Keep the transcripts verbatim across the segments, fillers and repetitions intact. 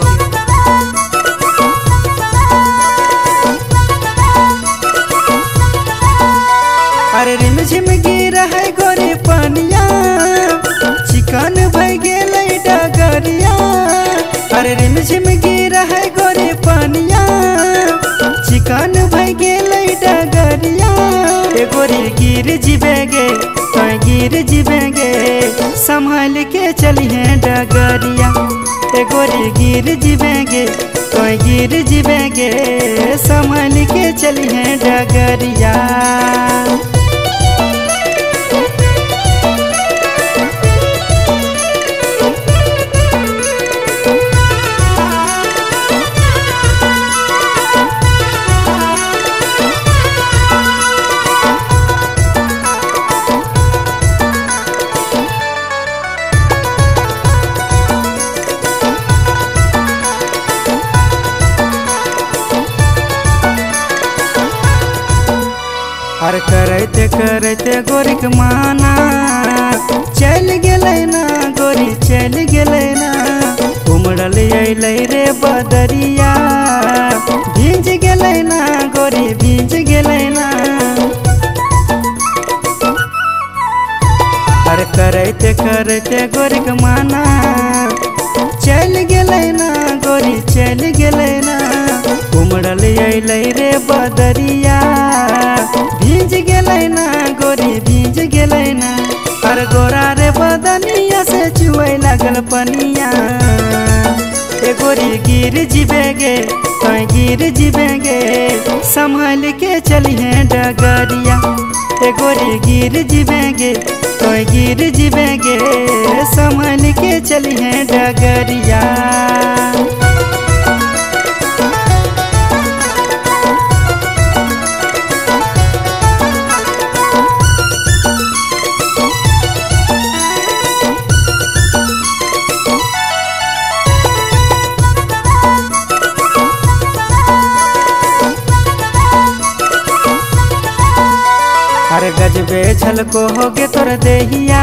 Studio. अरे rim झिम गिरा है गोरी पनिया, चिकन भई गेलै डगरिया। अरे रिम झिम गिरा है गोरी पनिया, चिकन भई गेलै डगरिया। ए गोरी गिर जिबेगे तो गिर जिबेगे, संभाल के चलिहे डगरिया। ए गोरी गिर जिबेगे तो गिर जिबेगे, संभाल के चलिहे डगरिया। अरे करते करते गोरी के माना चल गेलै ना, गोरी चल गेलै ना। उमड़ल अलै रे बदरिया, भीज गेलै ना, गोरी भीज गेलै ना। अरे करते करते गोरी के माना चल गेलै ना, गोरी चल गेलै ना। उमड़ल अलै रे बदरिया, भीज गेलै ना, गोरी भीज गेलै ना। हर गोरा रे बदनिया से चुए लागल पनिया। ए गोरी गिर जिबेगे तो गिर जिबेगे, संभाल के चलिहे डगरिया। ए गोरी गिर जिबेगे तो गिर जिबेगे, संभाल के चलिहे डगरिया। अरे गजबे छलको होगे तोर देहिया,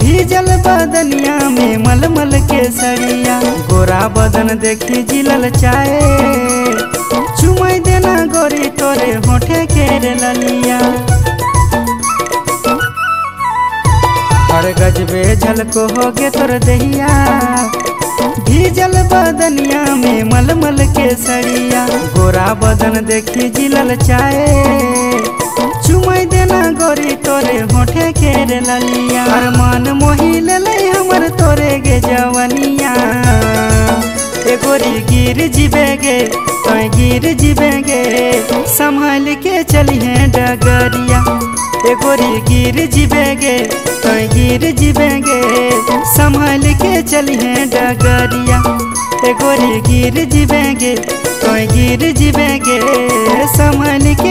भीजल बदनिया में मलमल के सड़िया। गोरा बदन देखी जिलल चाहे, चुमाई देना गोरी तोरे होठे के ललिया। अरे गजबे छलको होगे तोर देहिया, भीजल बदनिया में मलमल के सड़िया। गोरा बदन देखी जिलल चाहे, चुमाई देना गोरी तोरे होठे के ललिया। मन मोहि लेले हमर तोरे गे जवनिया। ए गोरी गिर जिबेगे तो गिर जिबेगे, संभाल के चलिहे डगरिया। ए गोरी गिर जिबेगे तो गिर जिबेगे, संभाल के चलिहे डगरिया। ए गोरी गिर जिबेगे तो गिर जिबेगे, संभाल के